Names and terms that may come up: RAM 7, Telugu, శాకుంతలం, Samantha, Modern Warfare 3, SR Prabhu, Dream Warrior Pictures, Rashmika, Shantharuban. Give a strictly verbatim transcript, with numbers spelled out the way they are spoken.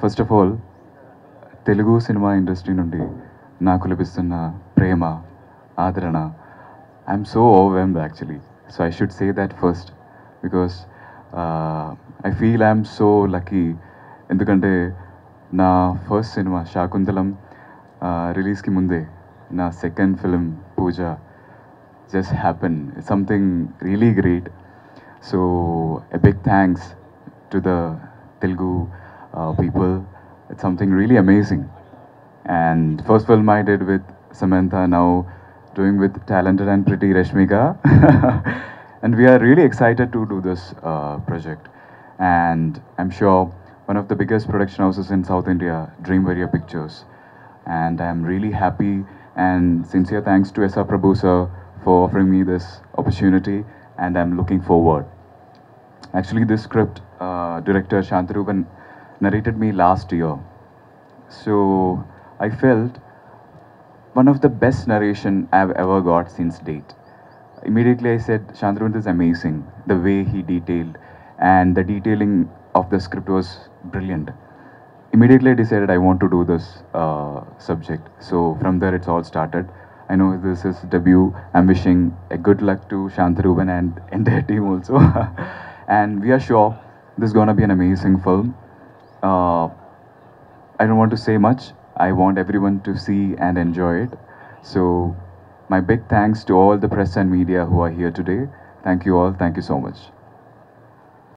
First of all Telugu cinema industry నుండి నాకు లభిస్తున్న ప్రేమ, ఆదరణ, I'm so overwhelmed actually. So I should say that first because I feel I'm so lucky. ఎందుకంటే నా ఫస్ట్ సినిమా శాకుంతలం రిలీజ్కి ముందే నా second film pooja just happen. It's something really great. So a big thanks to the Telugu people. It's something really amazing. And first film I did with Samantha, now doing with talented and pretty Rashmika. And we are really excited to do this uh, project. And I'm sure one of the biggest production houses in South India, Dream Warrior Pictures. And I'm really happy and sincere thanks to S R Prabhu sir for offering me this opportunity. And I'm looking forward. Actually, this script, uh, director Shantharuban narrated me last year, so I felt one of the best narration I've ever got since date. Immediately I said, Shantharuban is amazing, the way he detailed, and the detailing of the script was brilliant. Immediately I decided I want to do this uh, subject, so from there it's all started. I know this is debut. I'm wishing a good luck to Shantharuban and entire team also. And we are sure this is gonna be an amazing film. Uh, I don't want to say much. I want everyone to see and enjoy it. So my big thanks to all the press and media who are here today. Thank you all. Thank you so much.